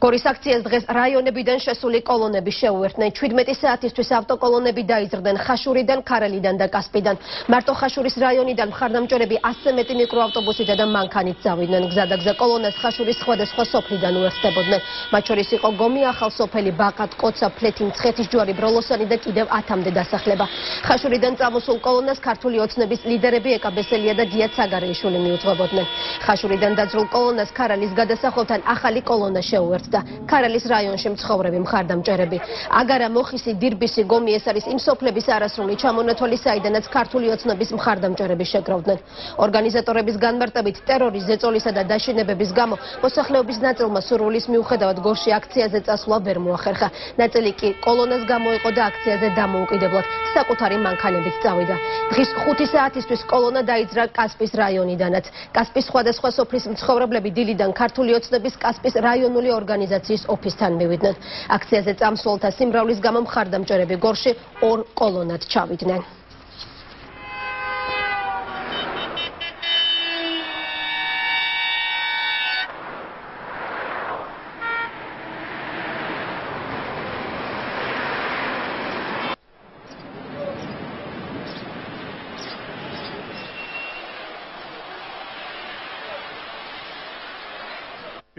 გორის აქციას დღეს რაიონებიდან შესული კოლონები შეუერთდნენ. 17 საათისთვის ავტოკოლონები დაიზრდნენ ხაშურიდან, ქარელიდან და კასპიდან. მარტო ხაშურის რაიონიდან მხარდამჭერები 100 მეტი მიკროავტობუსით და მანქანით წავიდნენ. გზადაგზა კოლონას ხაშურის სხვადასხვა სოფლიდან უერთდებოდნენ. მათ შორის იყო გომი, ახალსოფელი, ბაყად, კოცა, ფლეთი, მცხეთისჯვარი, ბროლოსანი და კიდევ 10-მდე დასახლება. ხაშურიდან წამოსულ კოლონას ქართული ოცნების ლიდერები ეკაბესელია და დიაც აგარეიშვილი მიუძღვებოდნენ. ხაშურიდან დაძრულ კოლონას ქარელის გადასახლთან ახალი კოლონა შეუერთდა. ქარელის რაიონში მცხოვრები მხარდამჭერები. აგარა, მოხისი, დირბისი, გომი ეს არის იმ სოფლების არასრული ჩამონათვალი, საიდანაც ქართული ოცნების მხარდამჭერები შეგროვდნენ. ორგანიზატორების განმარტებით, ტერორის ზეწოლისა და დაშინებების გამო მოსახლეობის ნაწილმა სურვილის მიუხედავად გორში აქციაზე წასვლა ვერ მოახერხა. ნაწილი კი კოლონას გამოიყო და აქციაზე დამოუკიდებლად საკუთარი მანქანებით წავიდა. დღის 5 საათისთვის კოლონა დაიძრა კასპის რაიონიდანაც. კასპის სხვადასხვა სოფლის მცხოვრებლები დილიდან ქართული ოცნების კასპის რაიონული ორგანიზაციის ოფისთან მივიდნენ. აქციაზე წამსვლელთა სიმრავლის გამო მხარდამჭერები გორში ორ კოლონად ჩავიდნენ.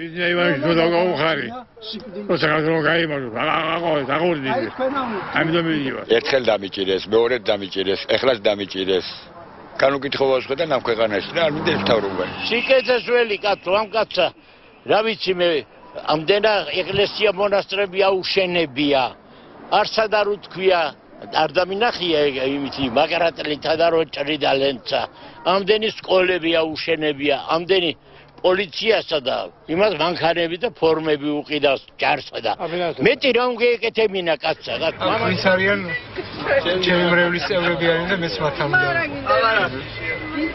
Иди, Иван, что такое ухари? Просто как другая Иван, а кого ты делаешь? А мы доме идем. Я тхел дами чилес, беорет дами чилес, эхлас дами чилес. Кануки тховаш когда нам каганеш, да, мы делим таврубан. Сикета суели, катлам катца, равици мы, амдена эхласия монастырь бия ушене бия, арсадарут квия, ардаминахия имити, магаратли тадарот ридаленца, амдени сколе бия ушене бия, амдени. Полицијата да имат манканеби да формеби укидаа чарса да. Метирам ги е кете мина катца. Полицијан, че ми мревлисе евребијани да ме сматам да.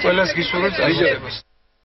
Полас ги шурот.